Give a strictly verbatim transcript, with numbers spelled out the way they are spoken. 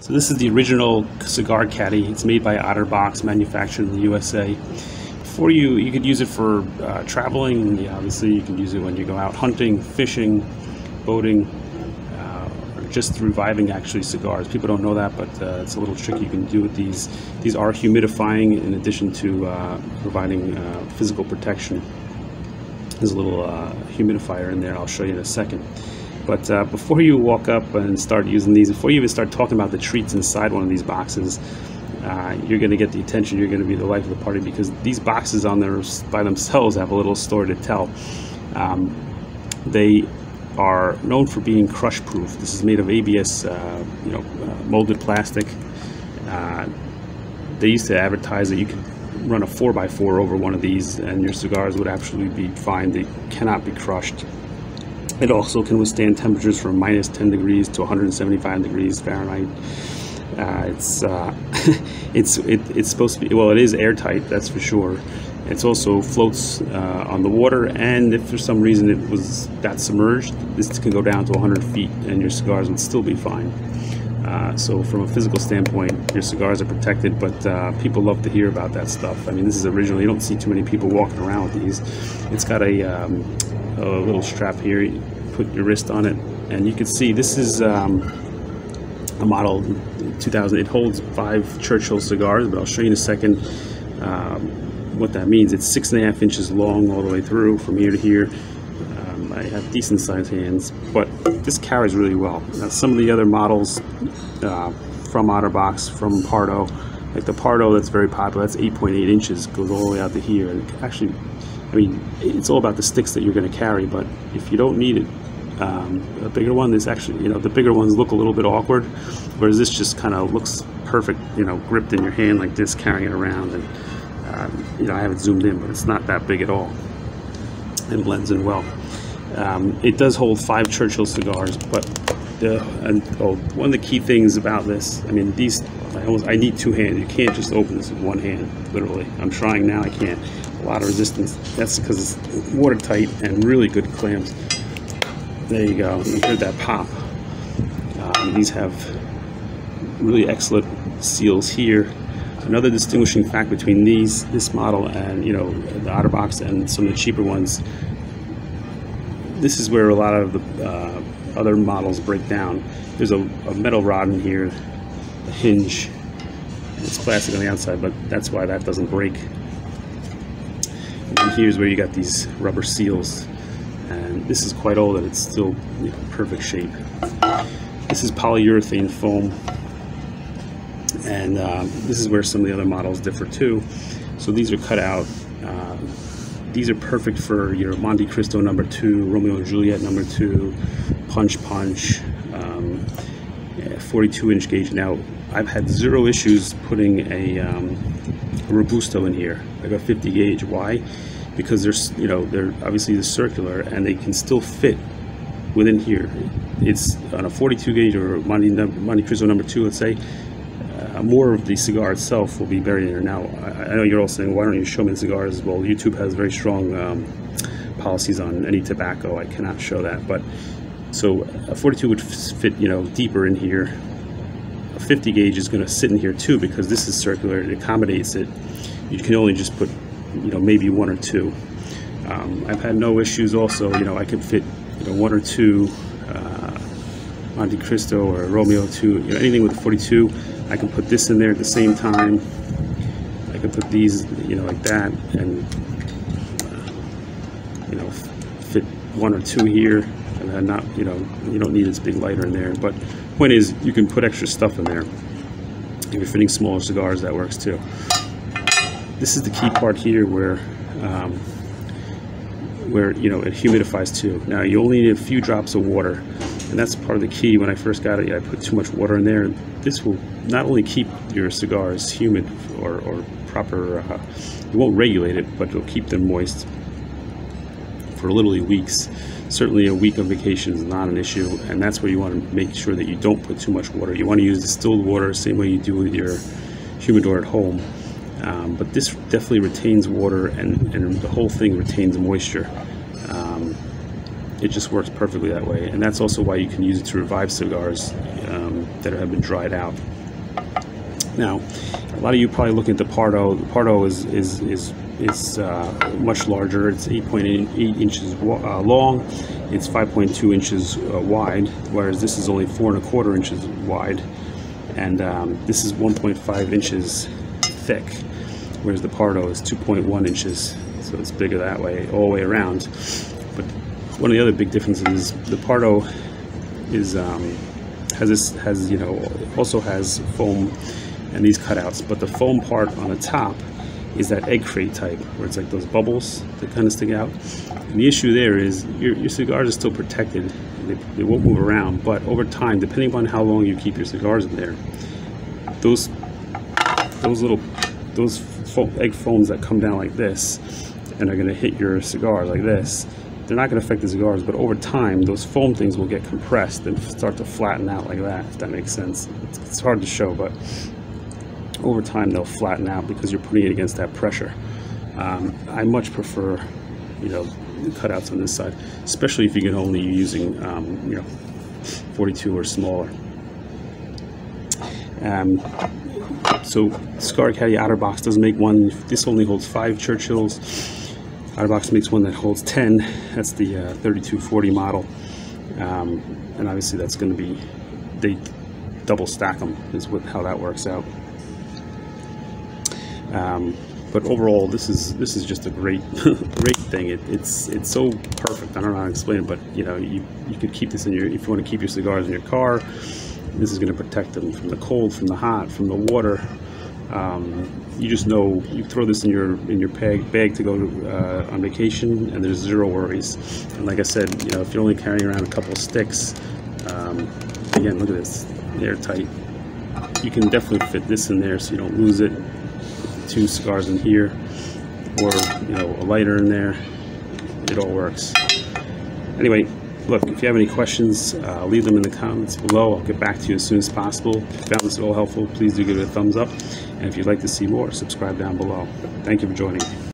So this is the original cigar caddy. It's made by Otterbox, manufactured in the U S A. Before you, you could use it for uh, traveling. Yeah, obviously, you can use it when you go out hunting, fishing, boating, uh, or just reviving actually cigars. People don't know that, but uh, it's a little trick you can do with these. These are humidifying in addition to uh, providing uh, physical protection. There's a little uh, humidifier in there. I'll show you in a second. But uh, before you walk up and start using these, before you even start talking about the treats inside one of these boxes, uh, you're going to get the attention. You're going to be the life of the party, because these boxes on there by themselves have a little story to tell. Um, they are known for being crush-proof. This is made of A B S, uh, you know, uh, molded plastic. Uh, they used to advertise that you could run a four by four over one of these and your cigars would absolutely be fine. They cannot be crushed. It also can withstand temperatures from minus ten degrees to one hundred seventy-five degrees Fahrenheit. Uh, it's uh, it's it, it's supposed to be, well, it is airtight, that's for sure. It's also floats uh, on the water, and if for some reason it was got submerged, this can go down to one hundred feet and your cigars would still be fine. Uh, so from a physical standpoint, your cigars are protected, but uh, people love to hear about that stuff. I mean, this is original. You don't see too many people walking around with these. It's got a, um, a little strap here. You put your wrist on it, and you can see this is um, a model two thousand. It holds five Churchill cigars, but I'll show you in a second um, what that means. It's six and a half inches long all the way through from here to here. I have decent sized hands, but this carries really well. Now, some of the other models uh, from Otterbox, from Pardo, like the Pardo that's very popular, that's eight point eight inches, goes all the way out to here. And actually, I mean, it's all about the sticks that you're going to carry, but if you don't need it, um, a bigger one, this actually, you know, the bigger ones look a little bit awkward, whereas this just kind of looks perfect, you know, gripped in your hand like this, carrying it around. And, um, you know, I have it zoomed in, but it's not that big at all and blends in well. Um, it does hold five Churchill cigars, but the, and, oh, one of the key things about this, I mean, these, I, almost, I need two hands. You can't just open this with one hand, literally. I'm trying now, I can't. A lot of resistance. That's because it's watertight and really good clamps. There you go. You heard that pop. Um, these have really excellent seals here. Another distinguishing fact between these, this model, and, you know, the Otterbox and some of the cheaper ones, this is where a lot of the uh, other models break down. There's a, a metal rod in here, a hinge. It's plastic on the outside, but that's why that doesn't break. And here's where you got these rubber seals. And this is quite old, and it's still, you know, perfect shape. This is polyurethane foam. And uh, this is where some of the other models differ too. So these are cut out. Uh, These are perfect for your Montecristo number two, Romeo and Juliet number two, Punch Punch, um, forty-two inch gauge. Now, I've had zero issues putting a, um, a Robusto in here, like a fifty gauge. Why? Because they're, you know, they're obviously the circular, and they can still fit within here. It's on a forty-two gauge or Monte, Montecristo number two, let's say. Uh, more of the cigar itself will be buried in there. Now, I, I know you're all saying, why don't you show me the cigars? Well, YouTube has very strong um, policies on any tobacco. I cannot show that. But so a forty-two would fit, you know, deeper in here. A fifty gauge is going to sit in here too, because this is circular. It accommodates it. You can only just put, you know, maybe one or two. Um, I've had no issues. Also, you know, I could fit, you know, one or two uh, Montecristo or Romeo two. You know, anything with a forty-two. I can put this in there at the same time. I can put these, you know, like that, and uh, you know, fit one or two here, and then not, you know, you don't need this big lighter in there. But point is, you can put extra stuff in there. If you're fitting smaller cigars, that works too. This is the key part here, where um, where you know it humidifies too. Now you only need a few drops of water. And that's part of the key. When I first got it, I put too much water in there. This will not only keep your cigars humid or, or proper, uh, it won't regulate it, but it'll keep them moist for literally weeks. Certainly a week on vacation is not an issue, and that's where you want to make sure that you don't put too much water. You want to use distilled water, same way you do with your humidor at home. Um, but this definitely retains water, and, and the whole thing retains moisture. Um, it just works perfectly that way. And that's also why you can use it to revive cigars um, that have been dried out. Now, a lot of you probably looking at the Pardo. The Pardo is is is is uh, much larger. It's eight point eight inches uh, long. It's five point two inches uh, wide, whereas this is only four and a quarter inches wide, and um, this is one point five inches thick, whereas the Pardo is two point one inches. So it's bigger that way, all the way around. But one of the other big differences is the Pardo is um, has this has you know also has foam and these cutouts, but the foam part on the top is that egg crate type, where it's like those bubbles that kind of stick out. And the issue there is your, your cigars are still protected, they, they won't move around, but over time, depending on how long you keep your cigars in there, those those little those foam, egg foams that come down like this and are going to hit your cigar like this, they're not going to affect the cigars, but over time those foam things will get compressed and start to flatten out like that, if that makes sense. It's, it's hard to show, but over time they'll flatten out because you're putting it against that pressure. Um, I much prefer, you know, the cutouts on this side, especially if you can only be using, um, you know, forty-two or smaller. Um, so Cigar Caddy Otterbox doesn't make one. This only holds five Churchills. Otterbox makes one that holds ten. That's the uh, thirty-two forty model, um, and obviously that's going to be, they double stack them is what, how that works out. Um, but overall, this is this is just a great, great thing. It, it's it's so perfect. I don't know how to explain it, but you know, you you could keep this in your, if you want to keep your cigars in your car. This is going to protect them from the cold, from the hot, from the water. Um, you just know you throw this in your in your bag bag to go uh, on vacation, and there's zero worries. And like I said, you know, if you're only carrying around a couple of sticks, um, again, look at this, airtight. You can definitely fit this in there, so you don't lose it. Two cigars in here, or you know, a lighter in there. It all works. Anyway, look, if you have any questions, uh, leave them in the comments below. I'll get back to you as soon as possible. If you found this at all helpful, please do give it a thumbs up. And if you'd like to see more, subscribe down below. Thank you for joining me.